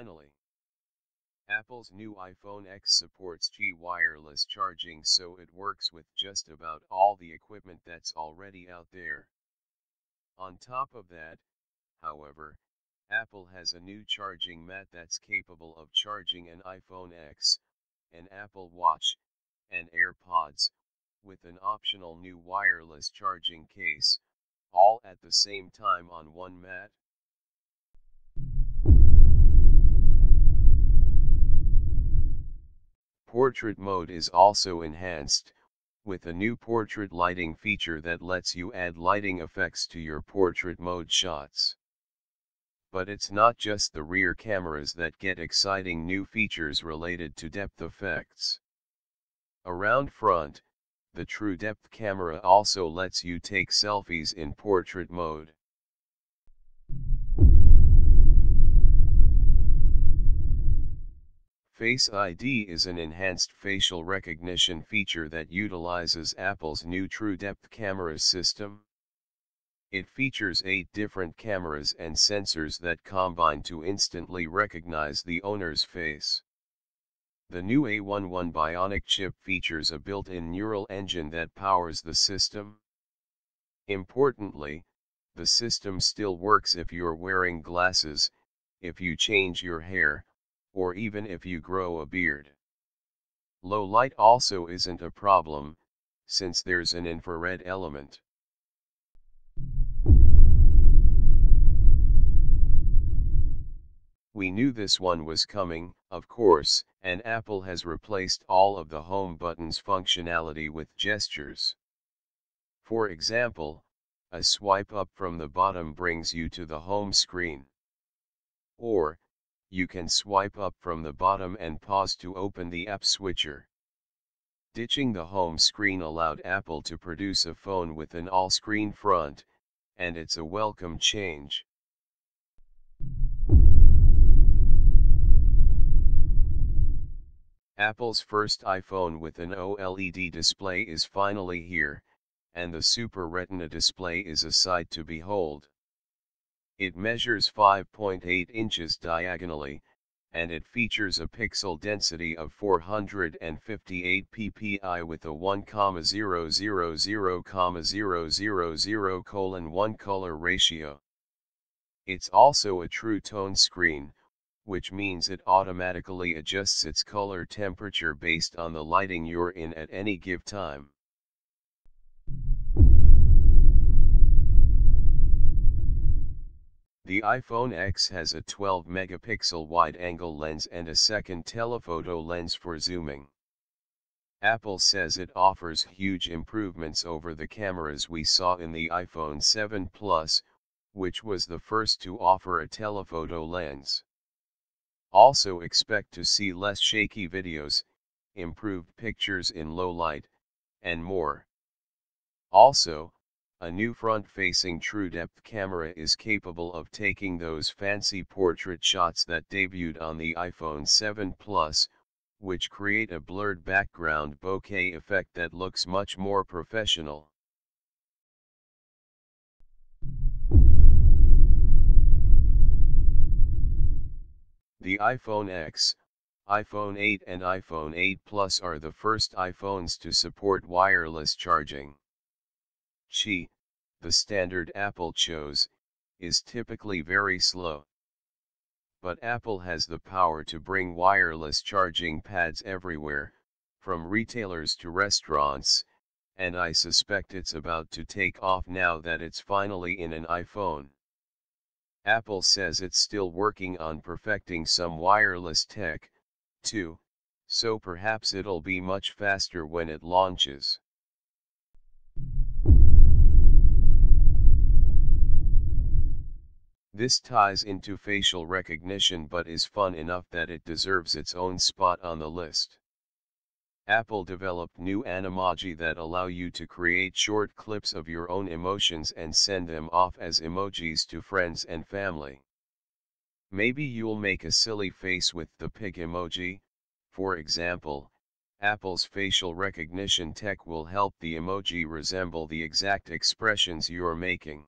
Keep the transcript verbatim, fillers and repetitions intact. Finally, Apple's new iPhone ten supports Qi wireless charging, so it works with just about all the equipment that's already out there. On top of that, however, Apple has a new charging mat that's capable of charging an iPhone ten, an Apple Watch, and AirPods, with an optional new wireless charging case, all at the same time on one mat. Portrait mode is also enhanced, with a new portrait lighting feature that lets you add lighting effects to your portrait mode shots. But it's not just the rear cameras that get exciting new features related to depth effects. Around front, the TrueDepth camera also lets you take selfies in portrait mode. Face I D is an enhanced facial recognition feature that utilizes Apple's new TrueDepth camera system. It features eight different cameras and sensors that combine to instantly recognize the owner's face. The new A eleven Bionic chip features a built-in neural engine that powers the system. Importantly, the system still works if you're wearing glasses, if you change your hair, or even if you grow a beard. Low light also isn't a problem, since there's an infrared element. We knew this one was coming, of course, and Apple has replaced all of the home button's functionality with gestures. For example, a swipe up from the bottom brings you to the home screen. Or, you can swipe up from the bottom and pause to open the app switcher. Ditching the home screen allowed Apple to produce a phone with an all-screen front, and it's a welcome change. Apple's first iPhone with an OLED display is finally here, and the Super Retina display is a sight to behold. It measures five point eight inches diagonally, and it features a pixel density of four hundred fifty-eight p p i with a one to zero zero zero zero zero zero one color ratio. It's also a true tone screen, which means it automatically adjusts its color temperature based on the lighting you're in at any given time. The iPhone ten has a twelve megapixel wide-angle lens and a second telephoto lens for zooming. Apple says it offers huge improvements over the cameras we saw in the iPhone seven Plus, which was the first to offer a telephoto lens. Also expect to see less shaky videos, improved pictures in low light, and more. Also, a new front-facing TrueDepth camera is capable of taking those fancy portrait shots that debuted on the iPhone seven Plus, which create a blurred background bokeh effect that looks much more professional. The iPhone ten, iPhone eight and iPhone eight Plus are the first iPhones to support wireless charging. Qi, the standard Apple chose, is typically very slow. But Apple has the power to bring wireless charging pads everywhere, from retailers to restaurants, and I suspect it's about to take off now that it's finally in an iPhone. Apple says it's still working on perfecting some wireless tech, too, so perhaps it'll be much faster when it launches. This ties into facial recognition but is fun enough that it deserves its own spot on the list. Apple developed new Animoji that allow you to create short clips of your own emotions and send them off as emojis to friends and family. Maybe you'll make a silly face with the pig emoji, for example. Apple's facial recognition tech will help the emoji resemble the exact expressions you're making.